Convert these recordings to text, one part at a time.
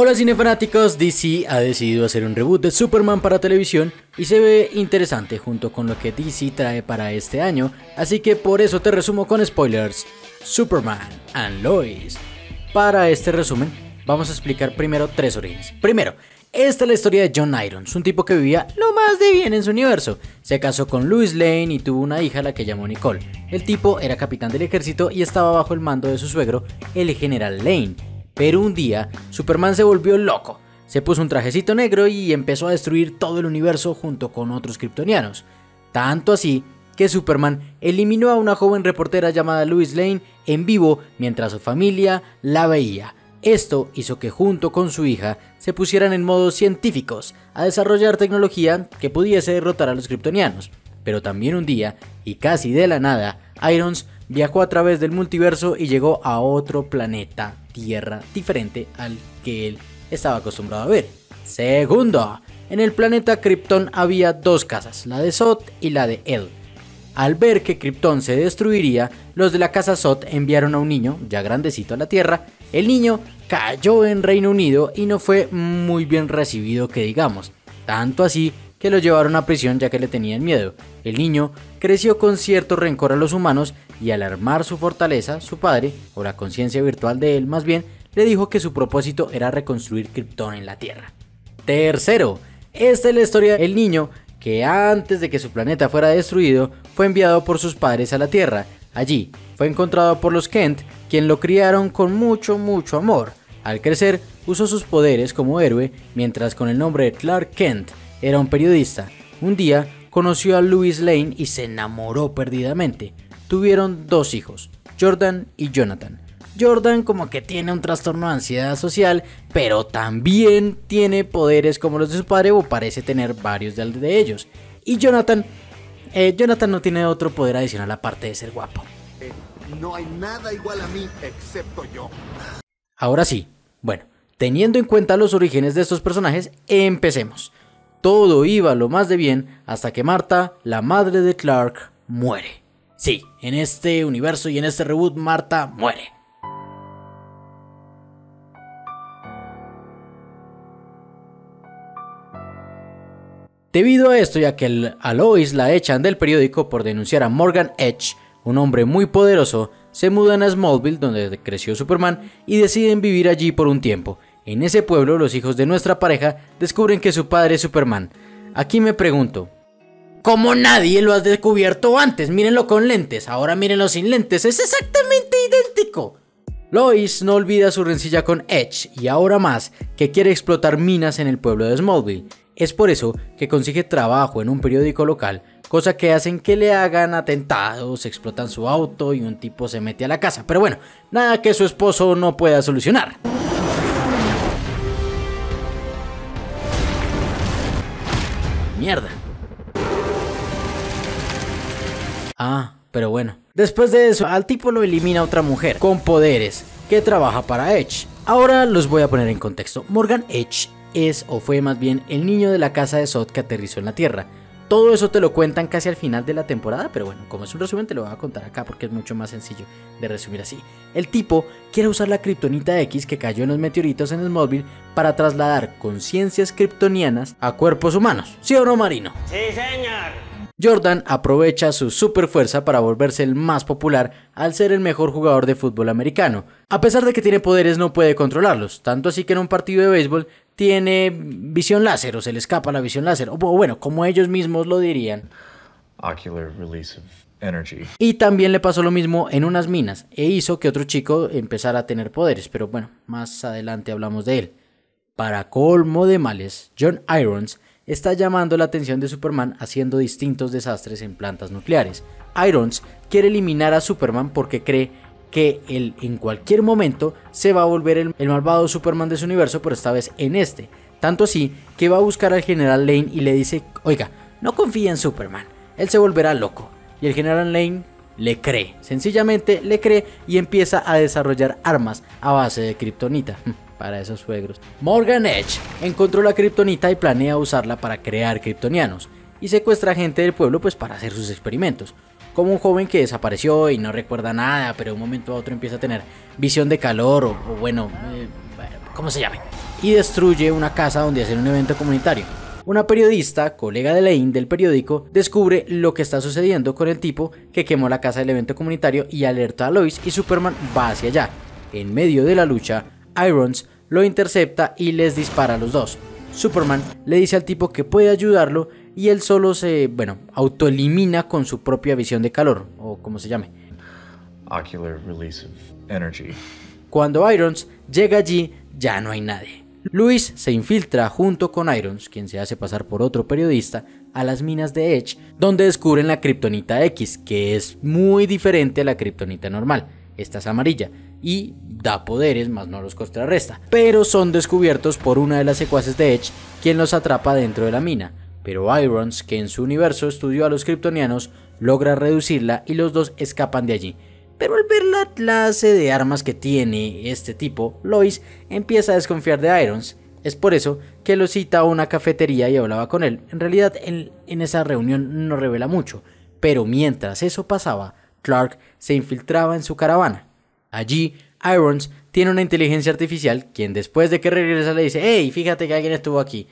Hola cinefanáticos, DC ha decidido hacer un reboot de Superman para televisión y se ve interesante junto con lo que DC trae para este año, así que por eso te resumo con spoilers Superman and Lois. Para este resumen vamos a explicar primero tres orígenes. Primero, esta es la historia de John Irons, un tipo que vivía lo más de bien en su universo. Se casó con Lois Lane y tuvo una hija a la que llamó Nicole. El tipo era capitán del ejército y estaba bajo el mando de su suegro, el General Lane. Pero un día, Superman se volvió loco, se puso un trajecito negro y empezó a destruir todo el universo junto con otros kryptonianos. Tanto así que Superman eliminó a una joven reportera llamada Lois Lane en vivo mientras su familia la veía. Esto hizo que junto con su hija se pusieran en modo científicos a desarrollar tecnología que pudiese derrotar a los kryptonianos. Pero también un día, y casi de la nada, Irons viajó a través del multiverso y llegó a otro planeta Tierra diferente al que él estaba acostumbrado a ver. Segundo, en el planeta Krypton había dos casas, la de Sot y la de él. Al ver que Krypton se destruiría, los de la casa Sot enviaron a un niño ya grandecito a la Tierra. El niño cayó en Reino Unido y no fue muy bien recibido que digamos, tanto así que lo llevaron a prisión ya que le tenían miedo. El niño creció con cierto rencor a los humanos y al armar su fortaleza, su padre, o la conciencia virtual de él más bien, le dijo que su propósito era reconstruir Krypton en la Tierra. Tercero, esta es la historia del niño que antes de que su planeta fuera destruido, fue enviado por sus padres a la Tierra. Allí fue encontrado por los Kent, quien lo criaron con mucho amor. Al crecer, usó sus poderes como héroe, mientras con el nombre de Clark Kent, era un periodista. Un día conoció a Lois Lane y se enamoró perdidamente. Tuvieron dos hijos, Jordan y Jonathan. Jordan como que tiene un trastorno de ansiedad social, pero también tiene poderes como los de su padre o parece tener varios de ellos. Y Jonathan no tiene otro poder adicional aparte de ser guapo. No hay nada igual a mí excepto yo. Ahora sí, bueno, teniendo en cuenta los orígenes de estos personajes, empecemos. Todo iba lo más de bien hasta que Martha, la madre de Clark, muere. Sí, en este universo y en este reboot Martha muere. Debido a esto y a que a Lois la echan del periódico por denunciar a Morgan Edge, un hombre muy poderoso, se mudan a Smallville donde creció Superman y deciden vivir allí por un tiempo. En ese pueblo, los hijos de nuestra pareja descubren que su padre es Superman. Aquí me pregunto, ¿cómo nadie lo ha descubierto antes? Mírenlo con lentes, ahora mírenlo sin lentes, es exactamente idéntico. Lois no olvida su rencilla con Edge y ahora más que quiere explotar minas en el pueblo de Smallville. Es por eso que consigue trabajo en un periódico local, cosa que hacen que le hagan atentados, explotan su auto y un tipo se mete a la casa. Pero bueno, nada que su esposo no pueda solucionar. Mierda. Ah, pero bueno. Después de eso, al tipo lo elimina otra mujer con poderes que trabaja para Edge. Ahora los voy a poner en contexto. Morgan Edge es o fue más bien el niño de la casa de Zod que aterrizó en la Tierra. Todo eso te lo cuentan casi al final de la temporada, pero bueno, como es un resumen te lo voy a contar acá porque es mucho más sencillo de resumir así. El tipo quiere usar la kriptonita X que cayó en los meteoritos en Smallville para trasladar conciencias kriptonianas a cuerpos humanos, ¿sí o no, Marino? Sí, señor. Jordan aprovecha su super fuerza para volverse el más popular al ser el mejor jugador de fútbol americano. A pesar de que tiene poderes no puede controlarlos, tanto así que en un partido de béisbol tiene visión láser o se le escapa la visión láser, o bueno, como ellos mismos lo dirían. Ocular release of energy. Y también le pasó lo mismo en unas minas e hizo que otro chico empezara a tener poderes, pero bueno, más adelante hablamos de él. Para colmo de males, John Irons está llamando la atención de Superman haciendo distintos desastres en plantas nucleares. Irons quiere eliminar a Superman porque cree que él en cualquier momento se va a volver el malvado Superman de su universo, pero esta vez en este. Tanto así que va a buscar al General Lane y le dice, oiga, no confía en Superman, él se volverá loco. Y el General Lane le cree, sencillamente le cree y empieza a desarrollar armas a base de kriptonita. Para esos suegros. Morgan Edge encontró la kriptonita y planea usarla para crear kriptonianos y secuestra a gente del pueblo pues para hacer sus experimentos. Como un joven que desapareció y no recuerda nada, pero de un momento a otro empieza a tener visión de calor o bueno, ¿cómo se llama? y destruye una casa donde hacen un evento comunitario. Una periodista, colega de Lane del periódico, descubre lo que está sucediendo con el tipo que quemó la casa del evento comunitario y alerta a Lois, y Superman va hacia allá. En medio de la lucha, Irons lo intercepta y les dispara a los dos. Superman le dice al tipo que puede ayudarlo y él solo se, autoelimina con su propia visión de calor, o como se llame. Ocular release of energy. Cuando Irons llega allí, ya no hay nadie. Lois se infiltra junto con Irons, quien se hace pasar por otro periodista, a las minas de Edge, donde descubren la kriptonita X, que es muy diferente a la kriptonita normal. Esta es amarilla y da poderes, más no los contrarresta, pero son descubiertos por una de las secuaces de Edge, quien los atrapa dentro de la mina. Pero Irons, que en su universo estudió a los kriptonianos, logra reducirla y los dos escapan de allí. Pero al ver la clase de armas que tiene este tipo, Lois empieza a desconfiar de Irons. Es por eso que lo cita a una cafetería y hablaba con él. En realidad en esa reunión no revela mucho, pero mientras eso pasaba, Clark se infiltraba en su caravana. Allí, Irons tiene una inteligencia artificial, quien después de que regresa le dice: "Hey, fíjate que alguien estuvo aquí".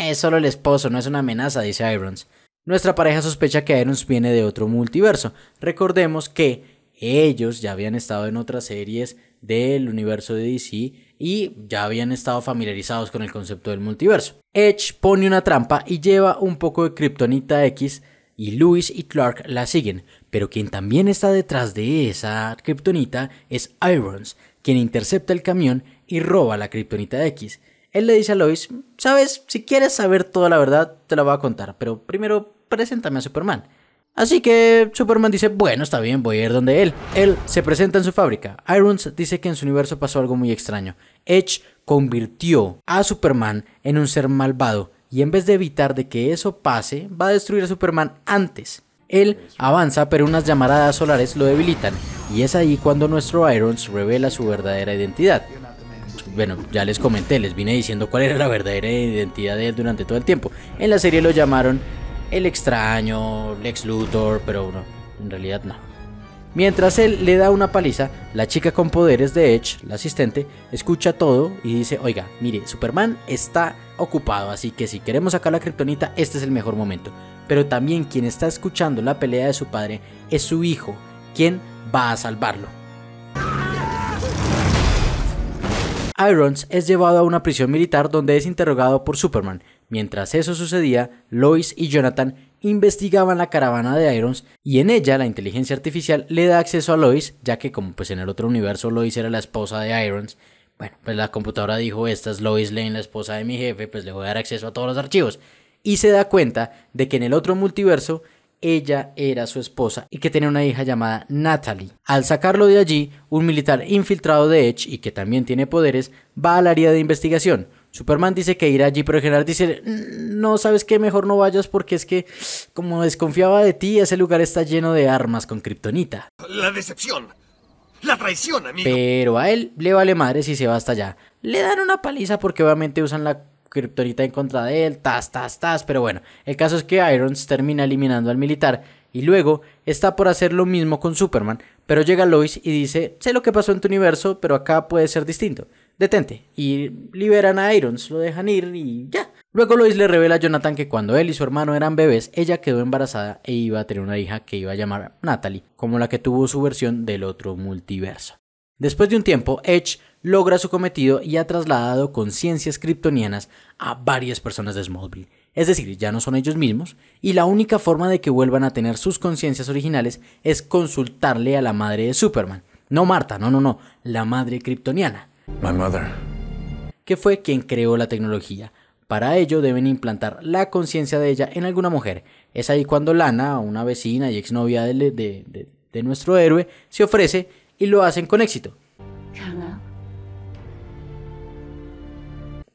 Es solo el esposo, no es una amenaza", dice Irons. Nuestra pareja sospecha que Irons viene de otro multiverso. Recordemos que ellos ya habían estado en otras series del universo de DC y ya habían estado familiarizados con el concepto del multiverso. Edge pone una trampa y lleva un poco de kriptonita X, y Lois y Clark la siguen, pero quien también está detrás de esa kriptonita es Irons, quien intercepta el camión y roba la kriptonita X. Él le dice a Lois: "Sabes, si quieres saber toda la verdad te la voy a contar, pero primero preséntame a Superman". Así que Superman dice: "Bueno, está bien, voy a ir donde él". Él se presenta en su fábrica. Irons dice que en su universo pasó algo muy extraño. Edge convirtió a Superman en un ser malvado y en vez de evitar de que eso pase, va a destruir a Superman antes. Él avanza, pero unas llamaradas solares lo debilitan y es ahí cuando nuestro Irons revela su verdadera identidad. Bueno, ya les comenté, les vine diciendo cuál era la verdadera identidad de él durante todo el tiempo. En la serie lo llamaron el extraño, Lex Luthor, pero no, en realidad no. Mientras él le da una paliza, la chica con poderes de Edge, la asistente, escucha todo y dice: "Oiga, mire, Superman está ocupado, así que si queremos sacar la kriptonita, este es el mejor momento". Pero también quien está escuchando la pelea de su padre es su hijo, quien va a salvarlo. Irons es llevado a una prisión militar donde es interrogado por Superman. Mientras eso sucedía, Lois y Jonathan investigaban la caravana de Irons y en ella la inteligencia artificial le da acceso a Lois, ya que como en el otro universo Lois era la esposa de Irons, pues la computadora dijo: "Esta es Lois Lane, la esposa de mi jefe, pues le voy a dar acceso a todos los archivos". Y se da cuenta de que en el otro multiverso ella era su esposa y que tenía una hija llamada Natalie. Al sacarlo de allí, un militar infiltrado de Edge y que también tiene poderes va al área de investigación. Superman dice que ir allí, pero General dice: "No, ¿sabes qué? Mejor no vayas porque es que, como desconfiaba de ti, ese lugar está lleno de armas con kriptonita". La decepción, la traición, amigo. Pero a él le vale madre si se va hasta allá. Le dan una paliza porque obviamente usan la kriptonita en contra de él, tas, pero bueno, el caso es que Irons termina eliminando al militar y luego está por hacer lo mismo con Superman, pero llega Lois y dice: "Sé lo que pasó en tu universo, pero acá puede ser distinto, detente", y liberan a Irons, lo dejan ir y ya. Luego Lois le revela a Jonathan que cuando él y su hermano eran bebés, ella quedó embarazada e iba a tener una hija que iba a llamar Natalie, como la que tuvo su versión del otro multiverso. Después de un tiempo, Edge logra su cometido y ha trasladado conciencias kriptonianas a varias personas de Smallville. Es decir, ya no son ellos mismos y la única forma de que vuelvan a tener sus conciencias originales es consultarle a la madre de Superman. No Martha, no, la madre kriptoniana. My mother. Que fue quien creó la tecnología. Para ello deben implantar la conciencia de ella en alguna mujer. Es ahí cuando Lana, una vecina y exnovia de nuestro héroe, se ofrece y lo hacen con éxito.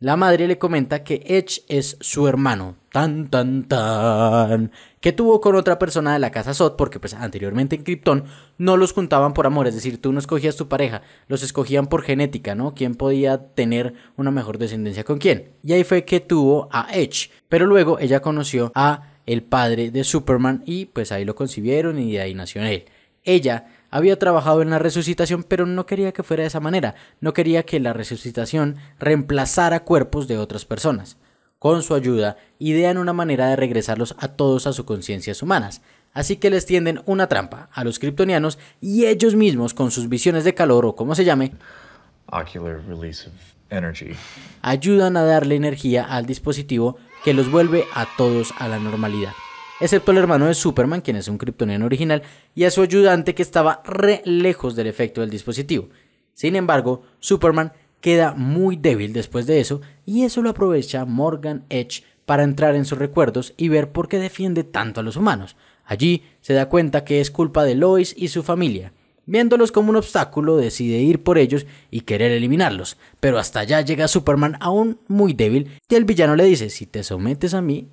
La madre le comenta que Edge es su hermano, tan, que tuvo con otra persona de la casa Sot, porque pues anteriormente en Krypton no los juntaban por amor, es decir, tú no escogías tu pareja, los escogían por genética, ¿no? ¿Quién podía tener una mejor descendencia con quién? Y ahí fue que tuvo a Edge, pero luego ella conoció a el padre de Superman y pues ahí lo concibieron y de ahí nació él. Ella Había trabajado en la resucitación, pero no quería que fuera de esa manera. No quería que la resucitación reemplazara cuerpos de otras personas. Con su ayuda, idean una manera de regresarlos a todos a sus conciencias humanas. Así que les tienden una trampa a los kriptonianos y ellos mismos con sus visiones de calor o como se llame, Ocular release of energy, ayudan a darle energía al dispositivo que los vuelve a todos a la normalidad. Excepto el hermano de Superman, quien es un kriptoniano original, y a su ayudante que estaba re lejos del efecto del dispositivo. Sin embargo, Superman queda muy débil después de eso y eso lo aprovecha Morgan Edge para entrar en sus recuerdos y ver por qué defiende tanto a los humanos. Allí se da cuenta que es culpa de Lois y su familia. Viéndolos como un obstáculo, decide ir por ellos y querer eliminarlos, pero hasta allá llega Superman aún muy débil y el villano le dice: si te sometes a mí,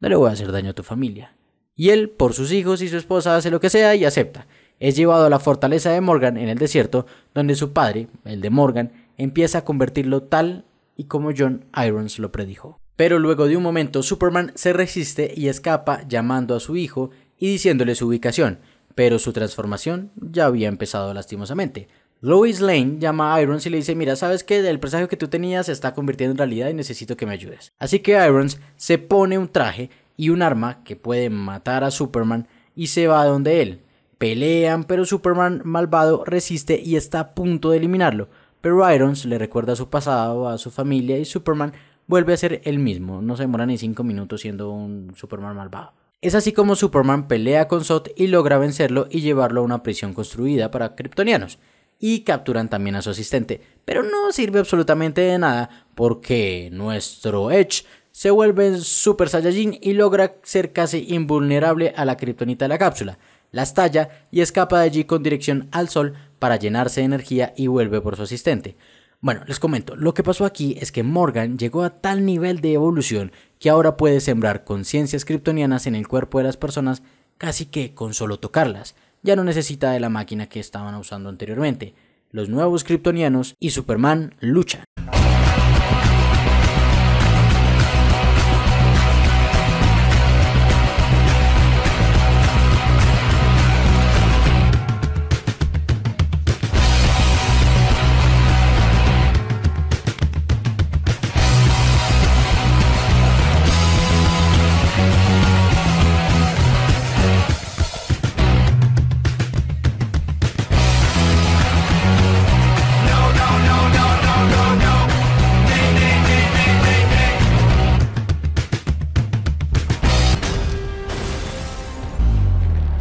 no le voy a hacer daño a tu familia. Y él, por sus hijos y su esposa, hace lo que sea y acepta. Es llevado a la fortaleza de Morgan en el desierto, donde su padre, el de Morgan, empieza a convertirlo tal y como John Irons lo predijo. Pero luego de un momento, Superman se resiste y escapa llamando a su hijo y diciéndole su ubicación, pero su transformación ya había empezado lastimosamente. Lois Lane llama a Irons y le dice: mira, sabes que el presagio que tú tenías se está convirtiendo en realidad y necesito que me ayudes. Así que Irons se pone un traje y un arma que puede matar a Superman y se va a donde él. Pelean, pero Superman malvado resiste y está a punto de eliminarlo. Pero Irons le recuerda su pasado, a su familia, y Superman vuelve a ser el mismo. No se demora ni 5 minutos siendo un Superman malvado. Es así como Superman pelea con Sot y logra vencerlo y llevarlo a una prisión construida para kriptonianos. Y capturan también a su asistente, pero no sirve absolutamente de nada porque nuestro Edge se vuelve Super Saiyajin y logra ser casi invulnerable a la kriptonita de la cápsula. La estalla y escapa de allí con dirección al sol para llenarse de energía y vuelve por su asistente. Bueno, les comento, lo que pasó aquí es que Morgan llegó a tal nivel de evolución que ahora puede sembrar conciencias kriptonianas en el cuerpo de las personas casi que con solo tocarlas. Ya no necesita de la máquina que estaban usando anteriormente. Los nuevos kriptonianos y Superman luchan.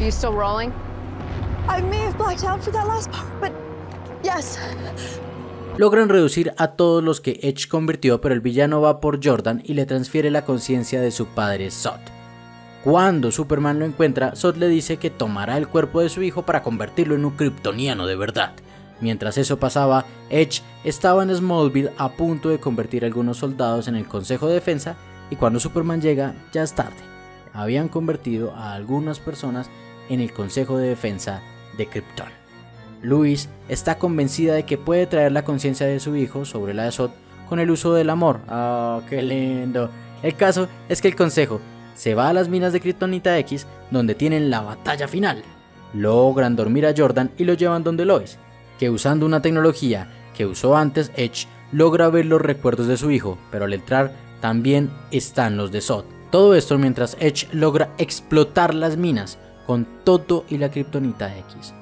Still rolling? I may have blacked out for that last part, but yes. Logran reducir a todos los que Edge convirtió, pero el villano va por Jordan y le transfiere la conciencia de su padre Zod. Cuando Superman lo encuentra, Zod le dice que tomará el cuerpo de su hijo para convertirlo en un kriptoniano de verdad. Mientras eso pasaba, Edge estaba en Smallville a punto de convertir a algunos soldados en el Consejo de Defensa y cuando Superman llega, ya es tarde. Habían convertido a algunas personas en el Consejo de Defensa de Krypton. Lois está convencida de que puede traer la conciencia de su hijo sobre la de Zod con el uso del amor. ¡Ah, qué lindo! El caso es que el Consejo se va a las minas de kriptonita X donde tienen la batalla final. Logran dormir a Jordan y lo llevan donde Lois, que usando una tecnología que usó antes Edge, logra ver los recuerdos de su hijo, pero al entrar también están los de Zod. Todo esto mientras Edge logra explotar las minas con todo y la kriptonita X.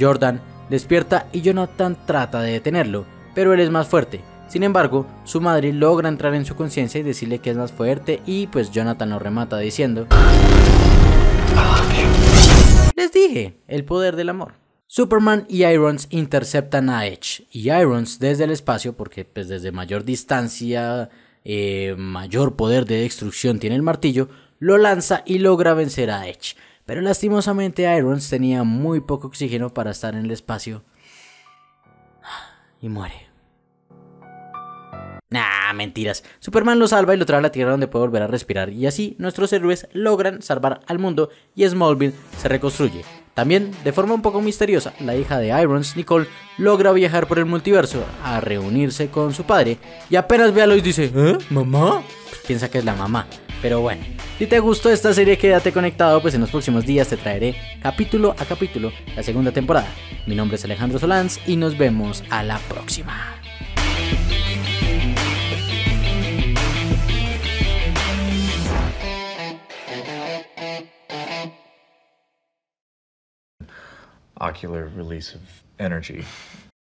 Jordan despierta y Jonathan trata de detenerlo, pero él es más fuerte. Sin embargo, su madre logra entrar en su conciencia y decirle que es más fuerte y pues Jonathan lo remata diciendo: les dije, el poder del amor. Superman y Irons interceptan a Edge y Irons desde el espacio, porque pues desde mayor distancia, mayor poder de destrucción tiene el martillo, lo lanza y logra vencer a Edge. Pero lastimosamente Irons tenía muy poco oxígeno para estar en el espacio y muere. Nah, mentiras. Superman lo salva y lo trae a la Tierra donde puede volver a respirar y así nuestros héroes logran salvar al mundo y Smallville se reconstruye. También, de forma un poco misteriosa, la hija de Irons, Nicole, logra viajar por el multiverso a reunirse con su padre y apenas ve a Lois dice: ¿eh? ¿Mamá? Pues piensa que es la mamá, pero bueno. Si te gustó esta serie, quédate conectado, pues en los próximos días te traeré capítulo a capítulo la segunda temporada. Mi nombre es Alejandro Solans y nos vemos a la próxima. Ocular release of energy.